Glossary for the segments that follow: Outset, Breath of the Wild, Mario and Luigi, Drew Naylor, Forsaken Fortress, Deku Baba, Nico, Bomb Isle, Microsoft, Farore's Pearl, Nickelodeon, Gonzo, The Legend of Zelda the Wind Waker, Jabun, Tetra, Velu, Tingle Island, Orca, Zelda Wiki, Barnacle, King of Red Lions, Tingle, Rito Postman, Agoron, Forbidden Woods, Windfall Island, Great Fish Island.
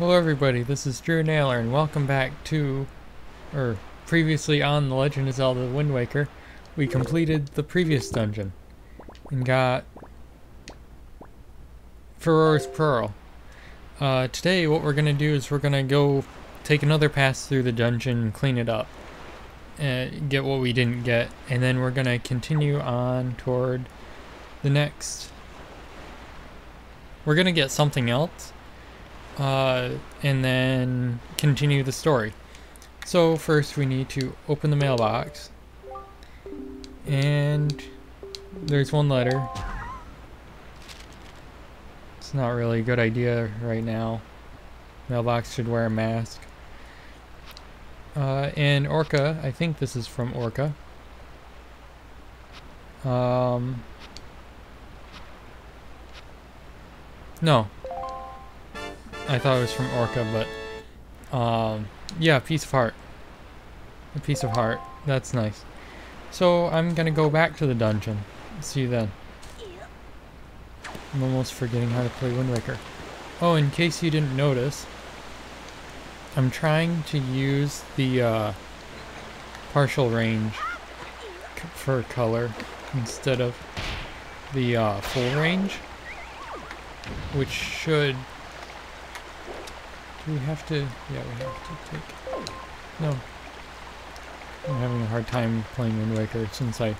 Hello everybody, this is Drew Naylor and welcome back to, or previously on The Legend of Zelda the Wind Waker. We completed the previous dungeon and got Farore's Pearl. Today what we're going to do is we're going to go take another pass through the dungeon, clean it up, and get what we didn't get, and then we're going to continue on toward the next. We're going to get something else. And then continue the story. So first we need to open the mailbox, and there's one letter. It's not really a good idea right now. Mailbox should wear a mask. And Orca, I think this is from Orca. No. I thought it was from Orca, but yeah, piece of heart. A piece of heart. That's nice. So I'm gonna go back to the dungeon. See you then. I'm almost forgetting how to play Wind Waker. Oh, in case you didn't notice, I'm trying to use the partial range for color instead of the full range, which should. Do we have to? Yeah, we have to take. No. I'm having a hard time playing Wind Waker since I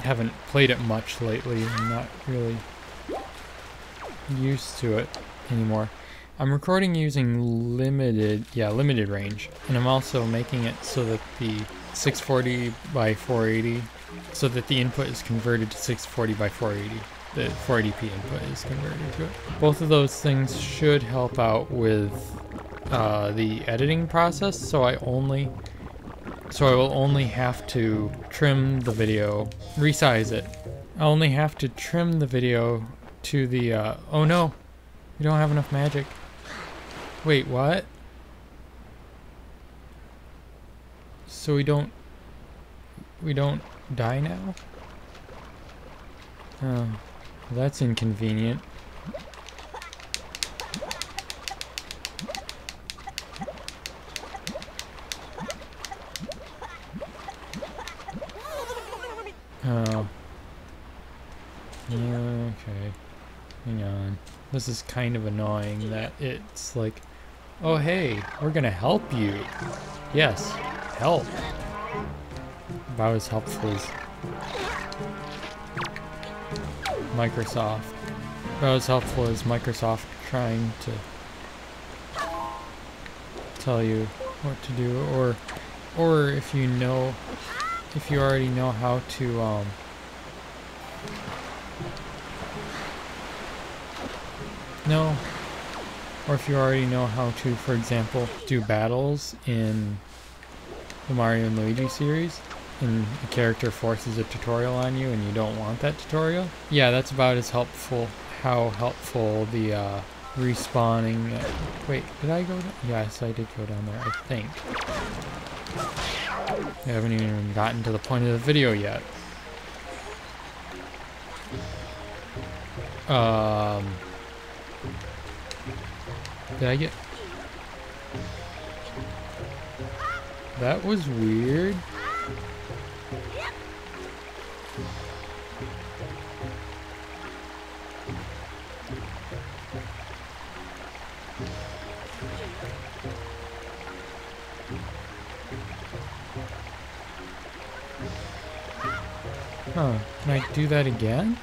haven't played it much lately. I'm not really used to it anymore. I'm recording using limited range, and I'm also making it so that the 640 by 480, so that the input is converted to 640 by 480. The 480p input is converted to it. Both of those things should help out with the editing process, so I will only have to trim the video, resize it. I'll only have to trim the video to the, oh no, you don't have enough magic. Wait, what? So we don't die now? Oh. Well, that's inconvenient. Oh. Okay. Hang on. This is kind of annoying that it's like, oh hey, we're gonna help you. Yes, help. About as helpful as Microsoft. About as helpful as Microsoft trying to tell you what to do, or if you know, if you already know how to no, or if you already know how to, for example, do battles in the Mario and Luigi series. And the character forces a tutorial on you and you don't want that tutorial. Yeah, that's about as helpful, how helpful the respawning. Wait, did I go down? Yes, I did go down there, I think. I haven't even gotten to the point of the video yet. Did I get... That was weird. Huh, can I do that again?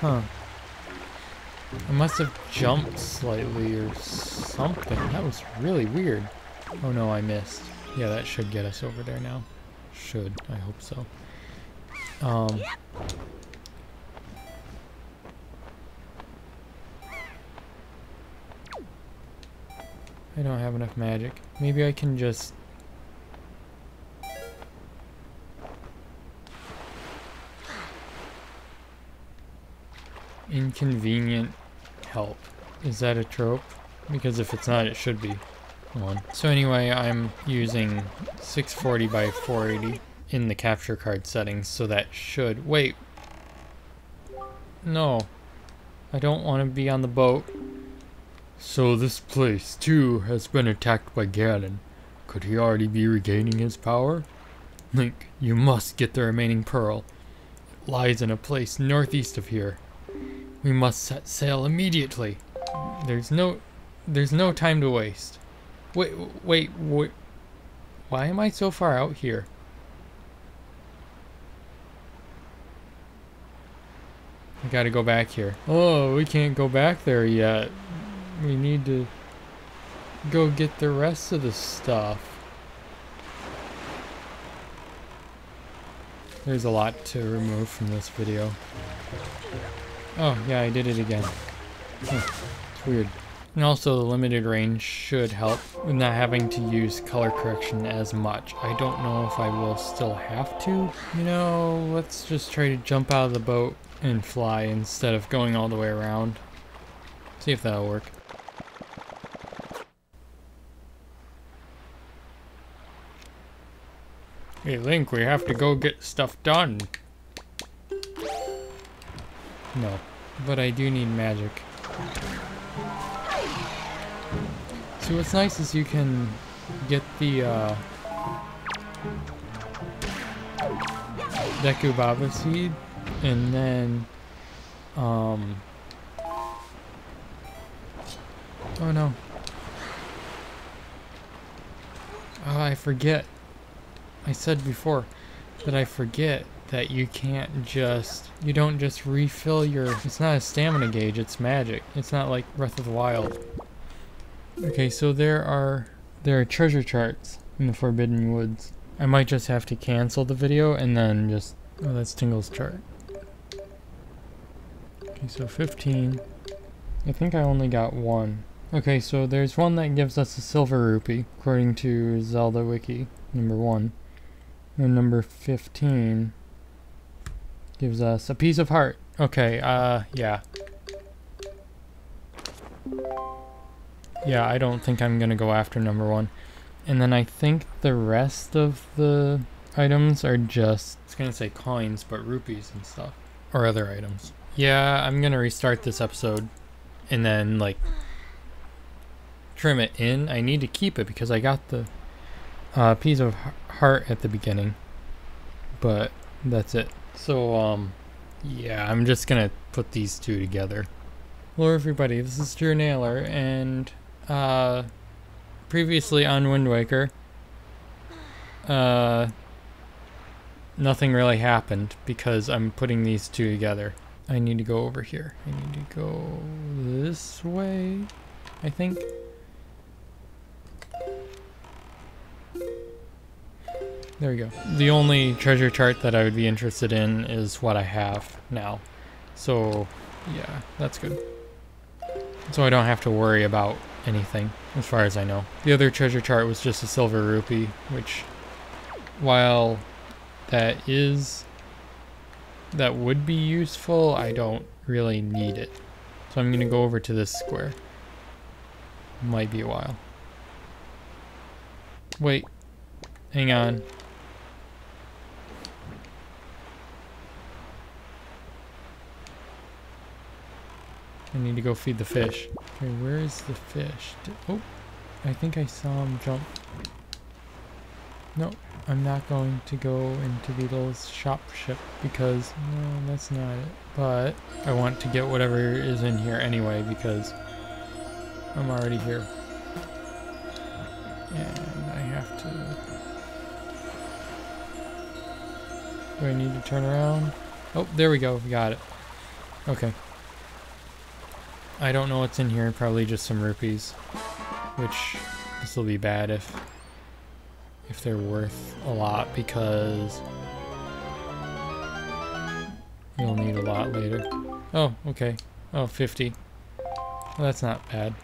Huh. I must have jumped slightly or something. That was really weird. Oh no, I missed. Yeah, that should get us over there now. Should. I hope so. I don't have enough magic. Maybe I can just... Inconvenient help. Is that a trope? Because if it's not, it should be one. So anyway, I'm using 640 by 480 in the capture card settings, so that should... Wait. No. I don't want to be on the boat. So this place, too, has been attacked by Ganon. Could he already be regaining his power? Link, you must get the remaining pearl. It lies in a place northeast of here. We must set sail immediately. There's no time to waste. Wait, why am I so far out here? I gotta go back here. Oh, we can't go back there yet. We need to go get the rest of the stuff. There's a lot to remove from this video. Oh, yeah, I did it again. It's weird. And also, the limited range should help with not having to use color correction as much. I don't know if I will still have to. You know, let's just try to jump out of the boat and fly instead of going all the way around. See if that'll work. Hey Link, we have to go get stuff done. No, but I do need magic. So what's nice is you can get the Deku Baba seed, and then oh no. Oh, I forget. I said before that I forget that you can't just... You don't just refill your... It's not a stamina gauge, it's magic. It's not like Breath of the Wild. Okay, so there are treasure charts in the Forbidden Woods. I might just have to cancel the video and then just... Oh, that's Tingle's chart. Okay, so 15. I think I only got one. Okay, so there's one that gives us a silver rupee, according to Zelda Wiki, number 1. And number 15 gives us a piece of heart. Okay, yeah. Yeah, I don't think I'm gonna go after number 1. And then I think the rest of the items are just... It's gonna say coins, but rupees and stuff. Or other items. Yeah, I'm gonna restart this episode and then, like... trim it in. I need to keep it because I got the piece of heart at the beginning, but that's it. So yeah, I'm just gonna put these two together. Hello everybody, this is Drew Naylor, and previously on Wind Waker, nothing really happened because I'm putting these two together. I need to go over here. I need to go this way, I think. There we go. The only treasure chart that I would be interested in is what I have now. So, yeah, that's good. So I don't have to worry about anything, as far as I know. The other treasure chart was just a silver rupee, which, while that would be useful, I don't really need it. So I'm gonna go over to this square. Might be a while. Wait, hang on. I need to go feed the fish. Okay, where is the fish? Oh, I think I saw him jump. No, I'm not going to go into the little shop ship because, no, that's not it. But I want to get whatever is in here anyway because I'm already here. And I have to... Do I need to turn around? Oh, there we go. We got it. Okay. I don't know what's in here. Probably just some rupees. Which, this will be bad if they're worth a lot, because you'll need a lot later. Oh, okay. Oh, 50. Well, that's not bad.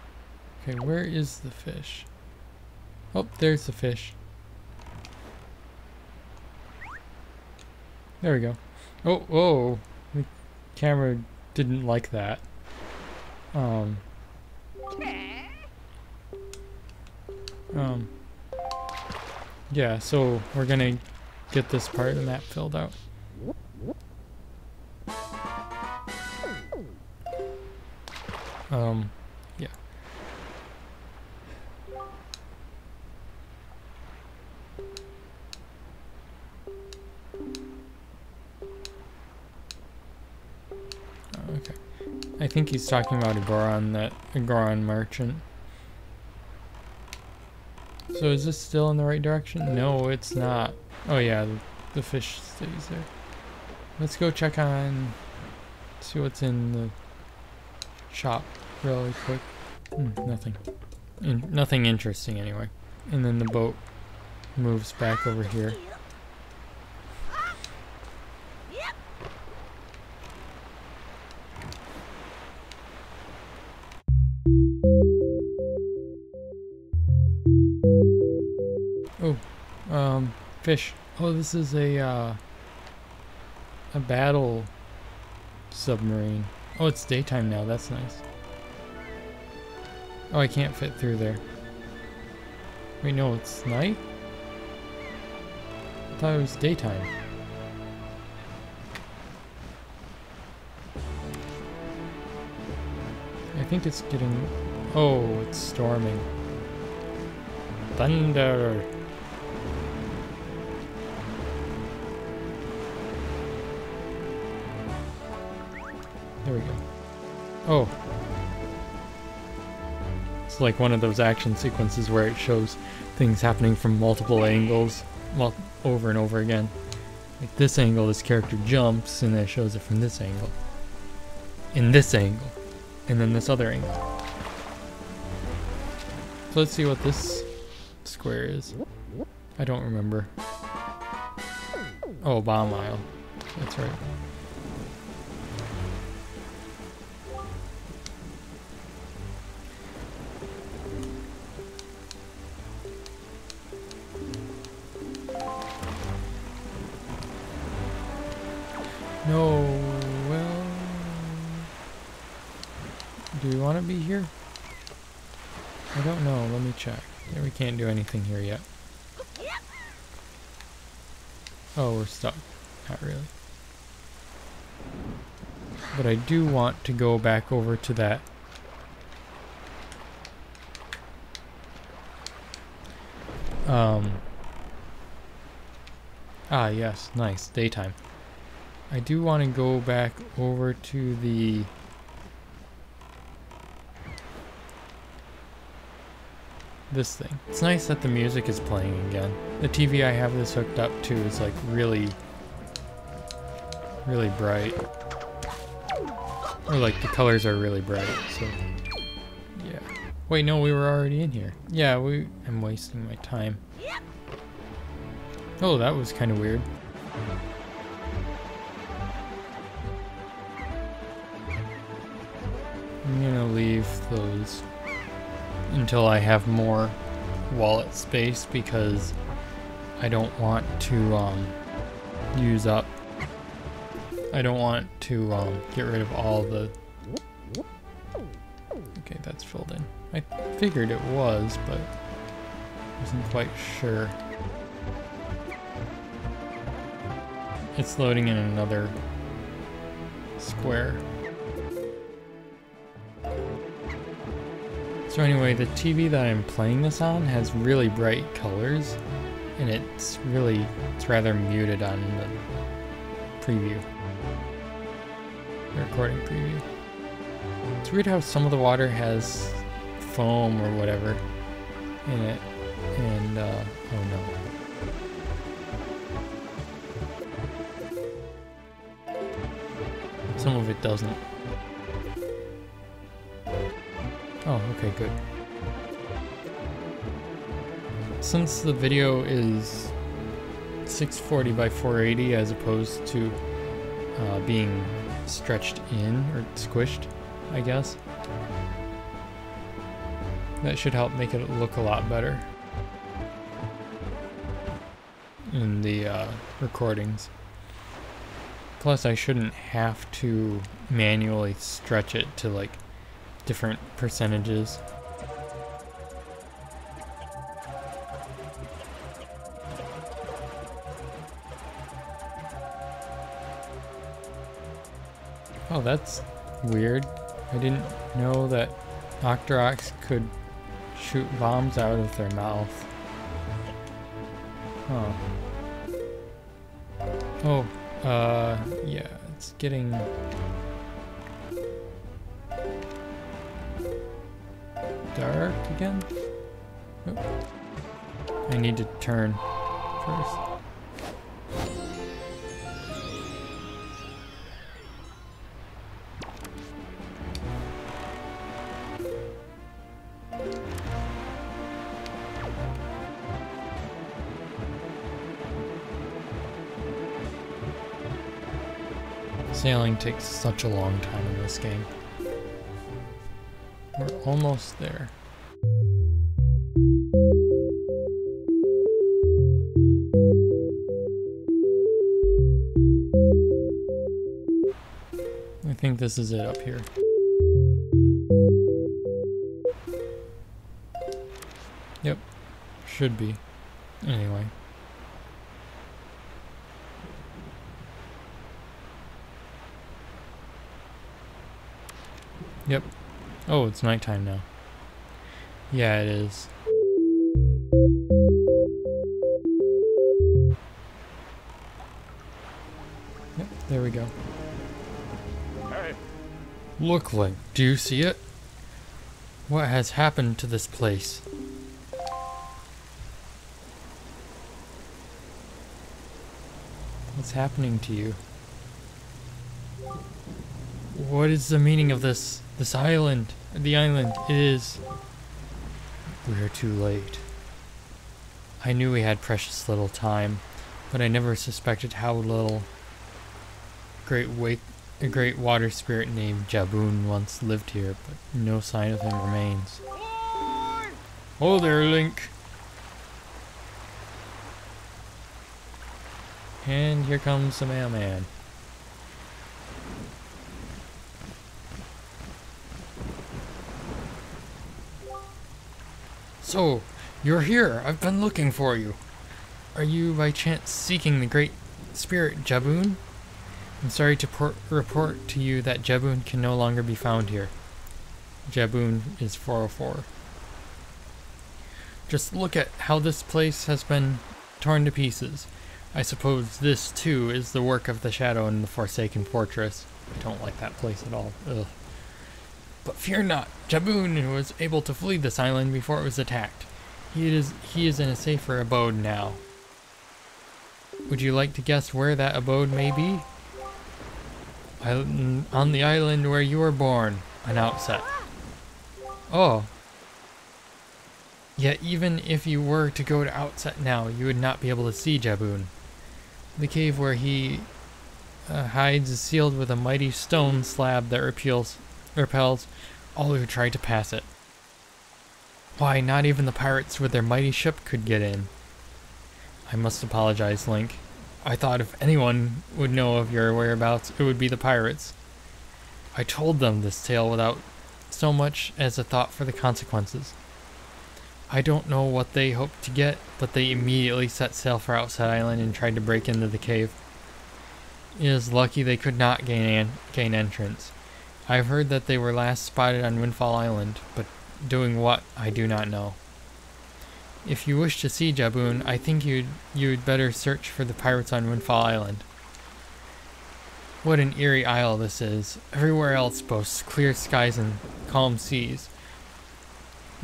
Okay, where is the fish? Oh, there's the fish. There we go. Oh, whoa. The camera didn't like that. Yeah, so we're gonna get this part of the map filled out. Yeah. Okay. I think he's talking about Agoron, that Agoron merchant. So is this still in the right direction? No, it's not. Oh yeah, the fish stays there. Let's go check on, see what's in the shop really quick. Nothing. Nothing interesting anyway. And then the boat moves back over here. Fish. Oh, this is a battle submarine. Oh, it's daytime now. That's nice. Oh, I can't fit through there. Wait, no, it's night? I thought it was daytime. I think it's getting... Oh, it's storming. Thunder! There we go. Oh. It's like one of those action sequences where it shows things happening from multiple angles, over and over again. Like this angle, this character jumps, and then it shows it from this angle. In this angle. And then this other angle. So let's see what this square is. I don't remember. Oh, Bomb Isle. That's right. No, well... Do we want to be here? I don't know, let me check. Yeah, we can't do anything here yet. Oh, we're stuck. Not really. But I do want to go back over to that. Ah, yes, nice, daytime. I do want to go back over to the this thing. It's nice that the music is playing again. The TV I have this hooked up to is like really bright. Or like the colors are really bright, so yeah. Wait, no, we were already in here. Yeah, I'm wasting my time. Oh, that was kind of weird. I'm gonna leave those until I have more wallet space because I don't want to use up. I don't want to get rid of all the... Okay, that's filled in. I figured it was, but wasn't quite sure. It's loading in another square. So anyway, the TV that I'm playing this on has really bright colors, and it's rather muted on the preview, the recording preview. It's weird how some of the water has foam or whatever in it, and oh no. Some of it doesn't. Oh, okay, good. Since the video is 640 by 480 as opposed to being stretched in or squished, I guess, that should help make it look a lot better in the recordings. Plus, I shouldn't have to manually stretch it to like different percentages. Oh, that's weird. I didn't know that Octoroks could shoot bombs out of their mouth. Huh. Oh, yeah, it's getting... dark again? Oh. I need to turn first. Sailing takes such a long time in this game. We're almost there. I think this is it up here. Yep, should be. Anyway. Yep. Oh, it's nighttime now. Yeah, it is. Yep, there we go. Hey. Look like, do you see it? What has happened to this place? What's happening to you? What is the meaning of this? This island, the island, it is... We're too late. I knew we had precious little time, but I never suspected how little. A great water spirit named Jabun once lived here, but no sign of him remains. Oh there, Link! And here comes the mailman. So, you're here. I've been looking for you. Are you by chance seeking the great spirit Jabun? I'm sorry to report to you that Jabun can no longer be found here. Jabun is 404. Just look at how this place has been torn to pieces. I suppose this, too, is the work of the shadow in the Forsaken Fortress. I don't like that place at all. Ugh. But fear not, Jabun was able to flee this island before it was attacked. He is in a safer abode now. Would you like to guess where that abode may be? On the island where you were born, an outset. Oh. Yet even if you were to go to Outset now, you would not be able to see Jabun. The cave where he hides is sealed with a mighty stone slab that repels all who tried to pass it. Why, not even the pirates with their mighty ship could get in. I must apologize, Link. I thought if anyone would know of your whereabouts, it would be the pirates. I told them this tale without so much as a thought for the consequences. I don't know what they hoped to get, but they immediately set sail for Outset Island and tried to break into the cave. It is lucky they could not gain entrance. I've heard that they were last spotted on Windfall Island, but doing what, I do not know. If you wish to see Jabun, I think you'd better search for the pirates on Windfall Island. What an eerie isle this is. Everywhere else boasts clear skies and calm seas,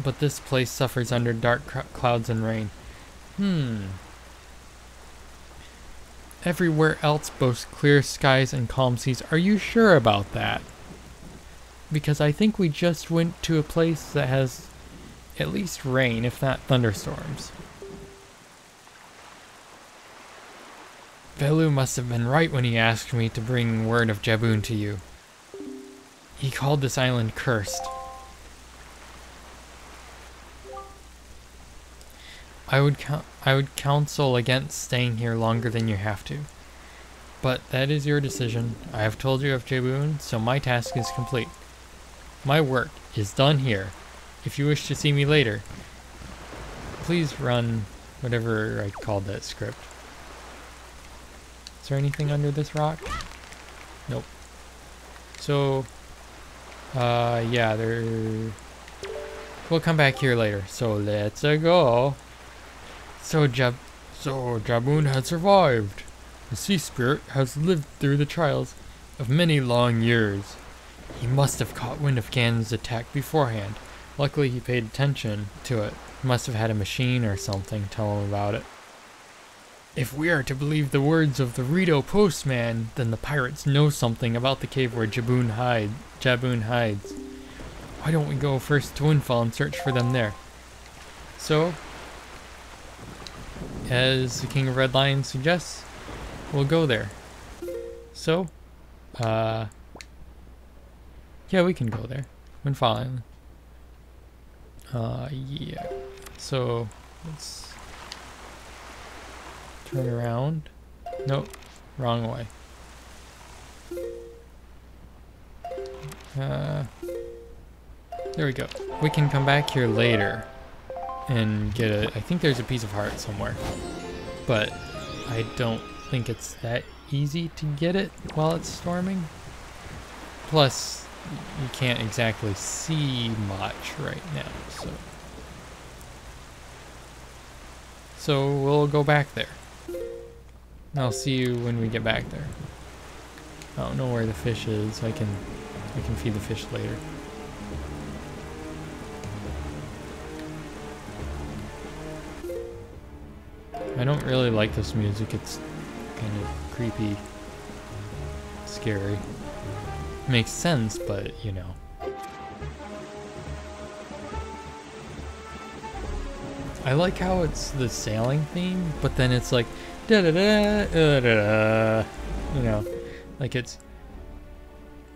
but this place suffers under dark clouds and rain. Everywhere else boasts clear skies and calm seas. Are you sure about that? Because I think we just went to a place that has at least rain, if not thunderstorms. Velu must have been right when he asked me to bring word of Jabun to you. He called this island cursed. I would counsel against staying here longer than you have to. But that is your decision. I have told you of Jabun, so my task is complete. My work is done here. If you wish to see me later, please run whatever I called that script. Is there anything under this rock? Nope. So, yeah, we'll come back here later. So let's go. So Jabun had survived. The sea spirit has lived through the trials of many long years. He must have caught wind of Ganon's attack beforehand. Luckily he paid attention to it. He must have had a machine or something tell him about it. If we are to believe the words of the Rito Postman, then the pirates know something about the cave where Jabun hides. Why don't we go first to Windfall and search for them there? So, as the King of Red Lions suggests, we'll go there. So, yeah, we can go there. Windfall Island. Yeah. So, let's turn around. Nope, wrong way. There we go. We can come back here later and get a... I think there's a piece of heart somewhere. But I don't think it's that easy to get it while it's storming. Plus, you can't exactly see much right now, so... So we'll go back there. And I'll see you when we get back there. I don't know where the fish is. I can feed the fish later. I don't really like this music. It's kind of creepy, scary. Makes sense, but you know. I like how it's the sailing theme, but then it's like da da da da da, you know, like it's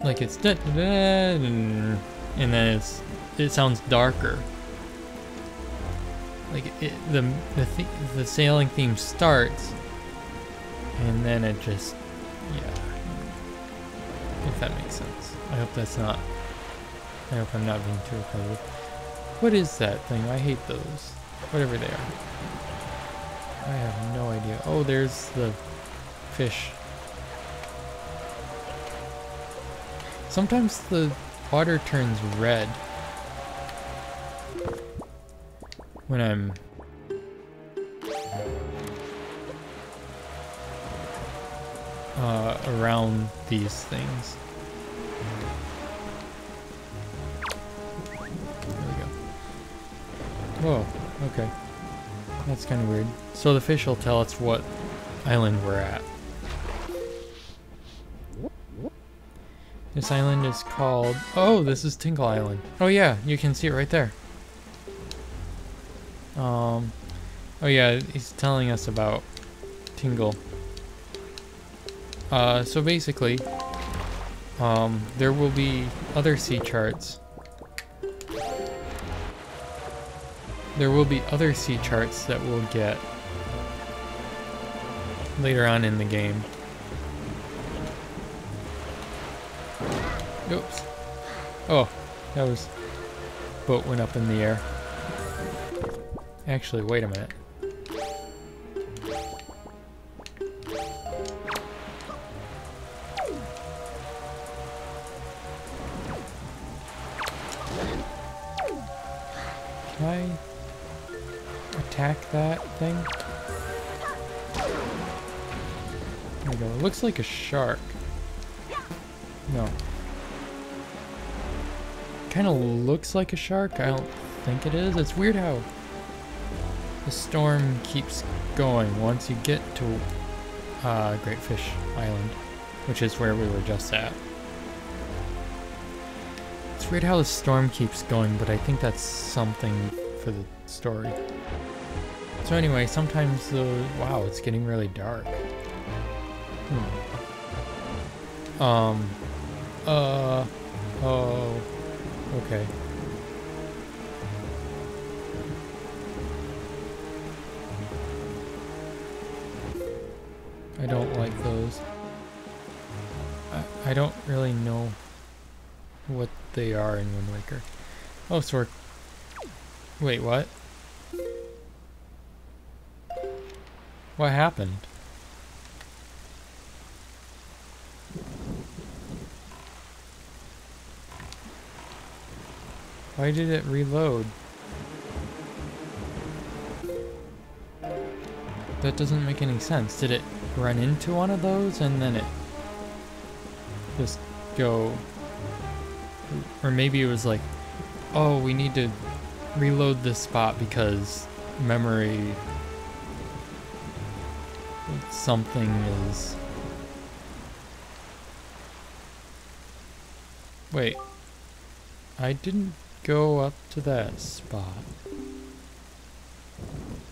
da da da, and then it sounds darker. Like the sailing theme starts, and then it just, yeah. If that makes sense. I hope that's not. I hope I'm not being too repetitive. What is that thing? I hate those. Whatever they are. I have no idea. Oh, there's the fish. Sometimes the water turns red when I'm... around these things. There we go. Whoa. Okay, that's kind of weird. So the fish will tell us what island we're at. This island is called... Oh, this is Tingle Island. Oh yeah, you can see it right there. Oh yeah, he's telling us about Tingle. So basically, there will be other sea charts. There will be other sea charts that we'll get later on in the game. Oops. Oh, that was... boat went up in the air. Actually, wait a minute. Can I... attack that thing? There we go. It looks like a shark. No. Kind of looks like a shark. I don't think it is. It's weird how the storm keeps going once you get to Great Fish Island, which is where we were just at. It's weird how the storm keeps going, but I think that's something for the story. So anyway, sometimes the... Wow, it's getting really dark. Oh... Okay. I don't like those. I don't really know what they are in Wind Waker. Oh, so we're... Wait, what? What happened? Why did it reload? That doesn't make any sense. Did it run into one of those and then it just go? Or maybe it was like, oh, we need to reload this spot because memory something is... Wait, I didn't go up to that spot.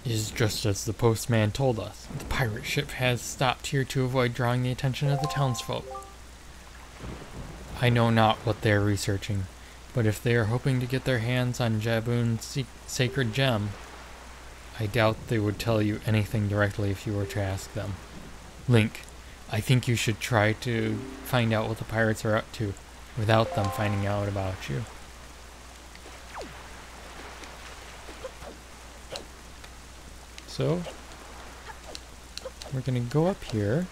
It is just as the postman told us. The pirate ship has stopped here to avoid drawing the attention of the townsfolk. I know not what they are researching, but if they are hoping to get their hands on Jabun's sacred gem, I doubt they would tell you anything directly if you were to ask them. Link, I think you should try to find out what the pirates are up to without them finding out about you. So, we're gonna go up here.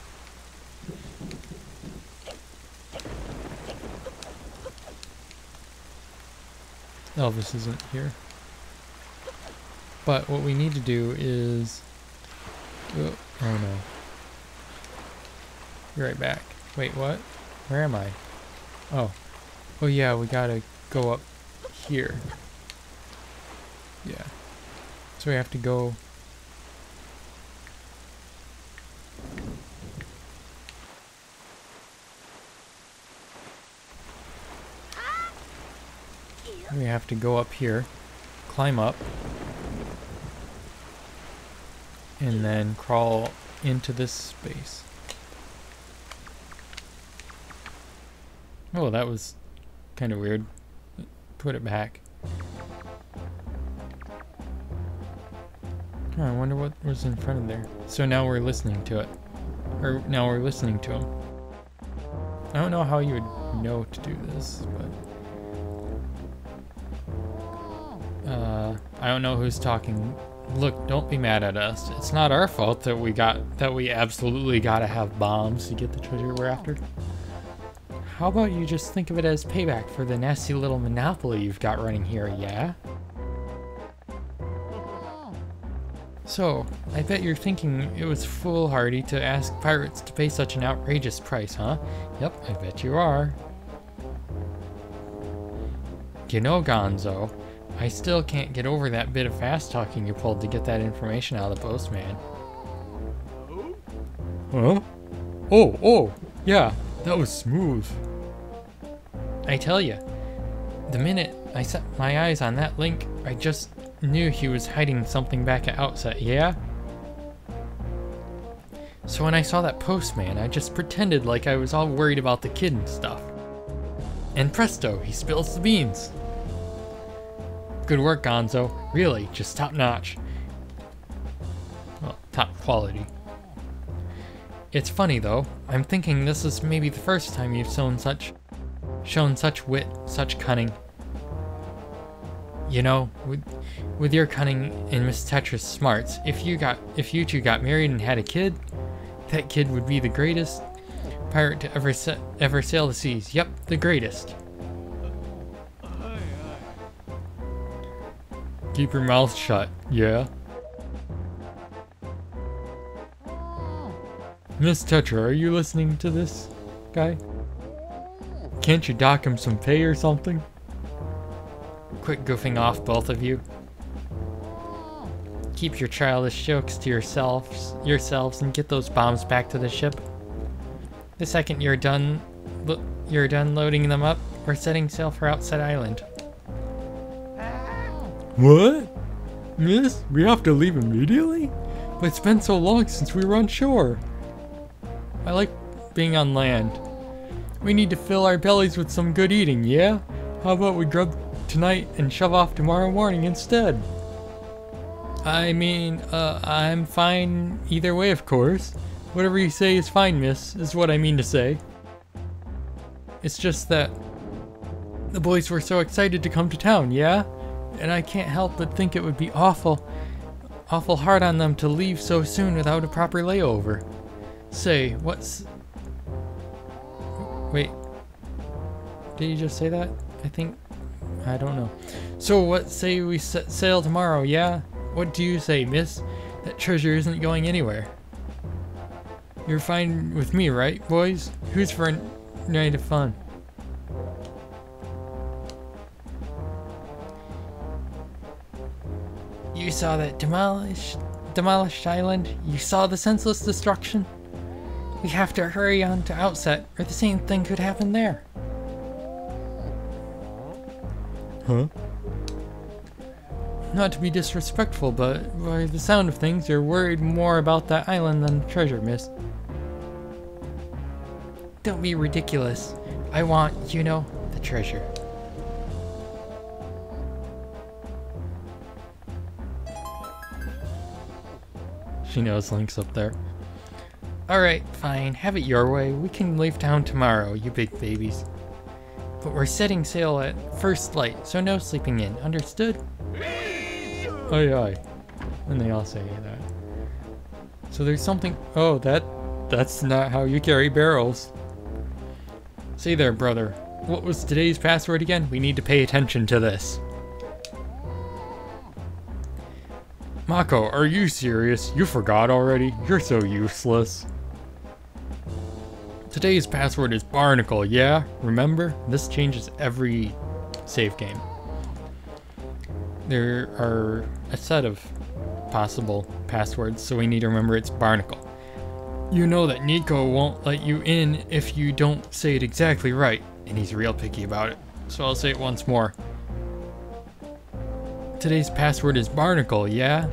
Oh, this isn't here. But what we need to do is... Oh, oh no. Be right back. Wait, what? Where am I? Oh. Oh yeah, we gotta go up here. Yeah. So we have to go... We have to go up here, climb up, and then crawl into this space. Oh, that was kind of weird. Put it back. Oh, I wonder what was in front of there. So now we're listening to it. Or now we're listening to him. I don't know how you would know to do this, but... I don't know who's talking. Look, don't be mad at us. It's not our fault that we absolutely gotta have bombs to get the treasure we're after. How about you just think of it as payback for the nasty little monopoly you've got running here, yeah? So, I bet you're thinking it was foolhardy to ask pirates to pay such an outrageous price, huh? Yep, I bet you are. You know, Gonzo, I still can't get over that bit of fast-talking you pulled to get that information out of the postman. Huh? Oh, oh, yeah, that was smooth. I tell ya, the minute I set my eyes on that link, I just knew he was hiding something back at Outset, yeah? So when I saw that postman, I just pretended like I was all worried about the kid and stuff. And presto, he spills the beans. Good work, Gonzo. Really, just top-notch. Well, top quality. It's funny, though. I'm thinking this is maybe the first time you've shown such wit, such cunning. You know, with your cunning and Miss Tetra's smarts, if you two got married and had a kid, that kid would be the greatest pirate to ever sail the seas. Yep, the greatest. Keep your mouth shut, yeah? Miss Tetra, are you listening to this guy? Can't you dock him some pay or something? Quit goofing off, both of you. Keep your childish jokes to yourselves and get those bombs back to the ship. The second you're done loading them up, we're setting sail for Outset Island. What? Miss, we have to leave immediately? But it's been so long since we were on shore. I like being on land. We need to fill our bellies with some good eating, yeah? How about we grub tonight and shove off tomorrow morning instead? I mean, I'm fine either way, of course. Whatever you say is fine, miss, is what I mean to say. It's just that the boys were so excited to come to town, yeah? And I can't help but think it would be awful hard on them to leave so soon without a proper layover. Say, what's... Wait. Did you just say that? I think I don't know. So what say we set sail tomorrow, yeah? What do you say, miss? That treasure isn't going anywhere. You're fine with me, right, boys? Who's for a night of fun? You saw that demolished island? You saw the senseless destruction? We have to hurry on to Outset, or the same thing could happen there. Huh? Not to be disrespectful, but by the sound of things, you're worried more about that island than the treasure, miss. Don't be ridiculous. I want, you know, the treasure. She knows Link's up there. Alright, fine. Have it your way. We can leave town tomorrow, you big babies. But we're setting sail at first light, so no sleeping in. Understood? Aye aye. And they all say that. So there's something... Oh, that's not how you carry barrels. Say there, brother. What was today's password again? We need to pay attention to this. Mako, are you serious? You forgot already? You're so useless. Today's password is Barnacle, yeah? Remember? This changes every save game. There are a set of possible passwords, so we need to remember it's Barnacle. You know that Nico won't let you in if you don't say it exactly right, and he's real picky about it, so I'll say it once more. Today's password is Barnacle, yeah?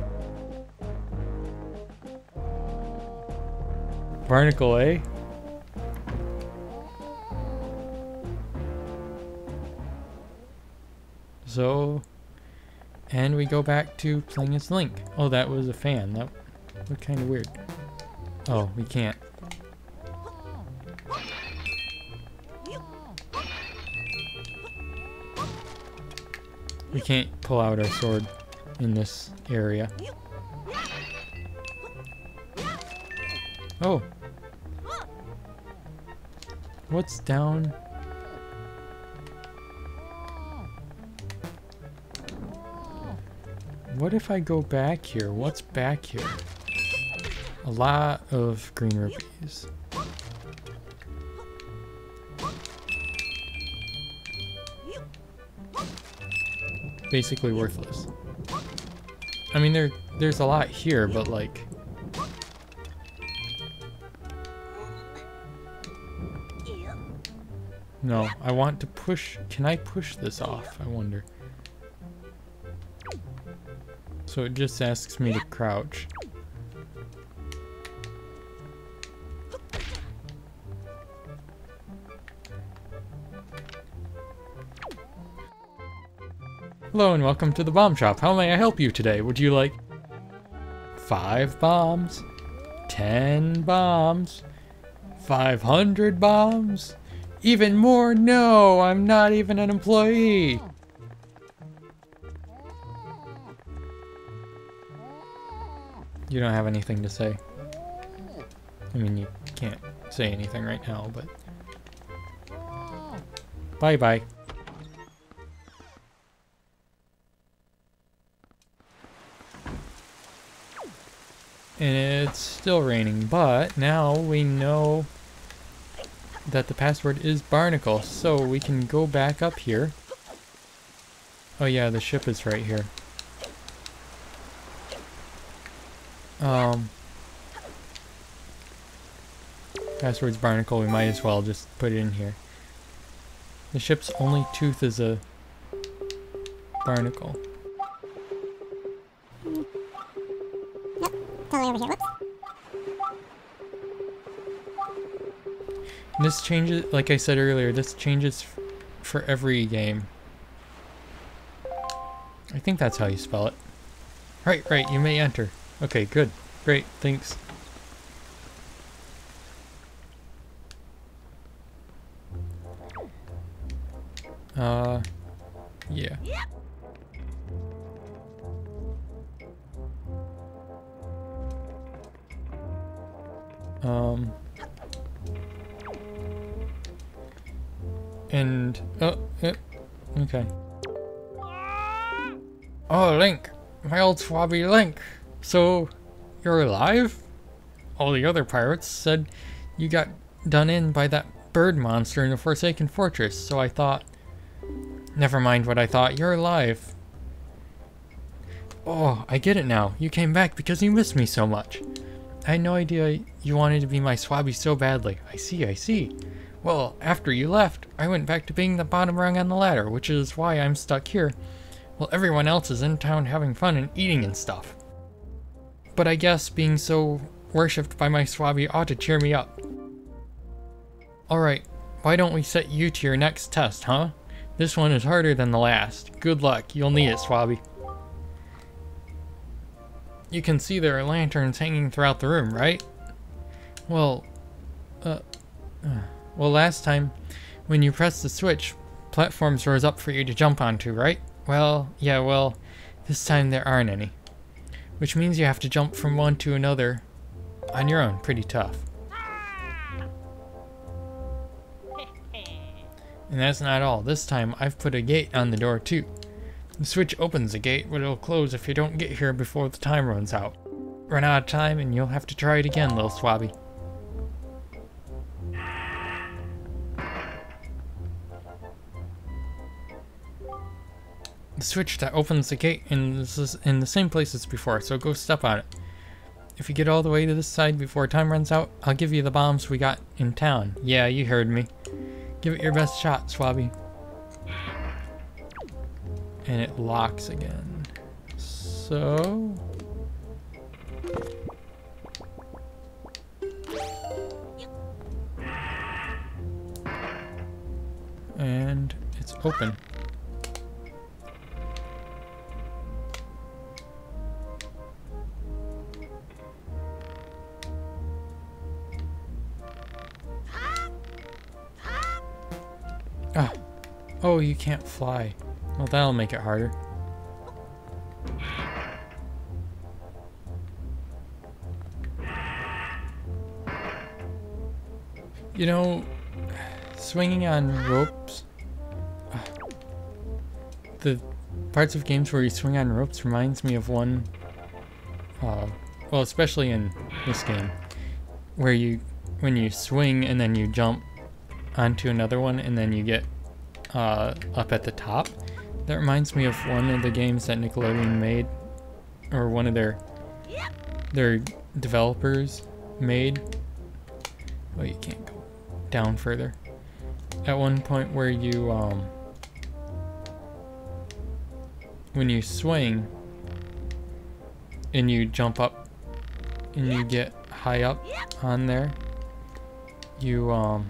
Barnacle, eh? So... and we go back to playing as Link. Oh, that was a fan. That looked kind of weird. Oh, we can't. We can't pull out our sword in this area. Oh. What's down? What if I go back here? What's back here? A lot of green rupees. Basically worthless. I mean, there's a lot here, but like... No, I want to push... Can I push this off? I wonder. So it just asks me to crouch. Hello and welcome to the bomb shop. How may I help you today? Would you like 5 bombs, 10 bombs, 500 bombs, even more? No, I'm not even an employee. You don't have anything to say. I mean, you can't say anything right now, but... Bye-bye. And it's still raining, but now we know that the password is Barnacle, so we can go back up here. Oh yeah, the ship is right here. Password's Barnacle, we might as well just put it in here. The ship's only tooth is a barnacle. Nope, totally over here, whoops. This changes, like I said earlier, this changes for every game. I think that's how you spell it. Right, you may enter. Okay, good. Great, thanks. Yeah. And, okay. Oh, Link! My old swabby Link! So, you're alive? All the other pirates said you got done in by that bird monster in the Forsaken Fortress, so I thought... Never mind what I thought, you're alive. Oh, I get it now. You came back because you missed me so much. I had no idea you wanted to be my swabby so badly. I see, I see. Well, after you left, I went back to being the bottom rung on the ladder, which is why I'm stuck here. Well, everyone else is in town having fun and eating and stuff. But I guess being so worshipped by my swabby ought to cheer me up. Alright, why don't we set you to your next test, huh? This one is harder than the last. Good luck, you'll need it, swabby. You can see there are lanterns hanging throughout the room, right? Well, last time, when you pressed the switch, platforms rose up for you to jump onto, right? Well, yeah, well, this time there aren't any. Which means you have to jump from one to another on your own. Pretty tough. And that's not all. This time, I've put a gate on the door, too. The switch opens the gate, but it'll close if you don't get here before the time runs out. Run out of time and you'll have to try it again, little swabby. The switch that opens the gate is in the same place as before, so go step on it. If you get all the way to this side before time runs out, I'll give you the bombs we got in town. Yeah, you heard me. Give it your best shot, swabby. And it locks again. So... and it's open. Ah. Oh, you can't fly. Well, that'll make it harder. You know, swinging on ropes... the parts of games where you swing on ropes reminds me of one... well, especially in this game, where you... when you swing and then you jump onto another one and then you get up at the top. That reminds me of one of the games that Nickelodeon made, or one of their developers made. Oh, you can't go down further. At one point where you, when you swing and you jump up and you get high up on there, you,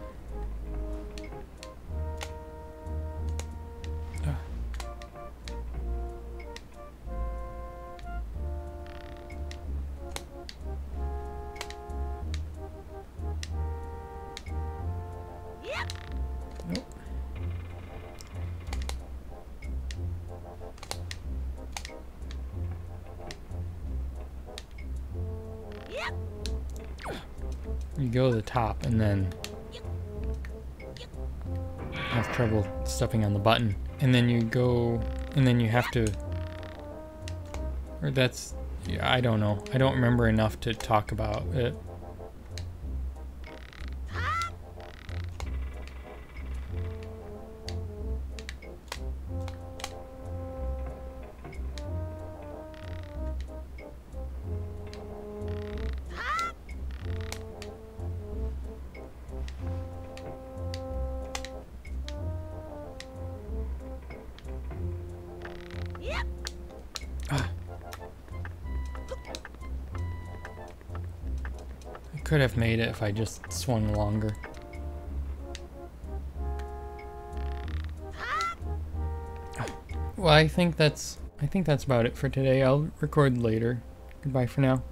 go to the top and then have trouble stepping on the button, and then you go, and then you have to, or that's, yeah, I don't know, I don't remember enough to talk about it. Could have made it if I just swung longer. Well, I think that's about it for today. I'll record later. Goodbye for now.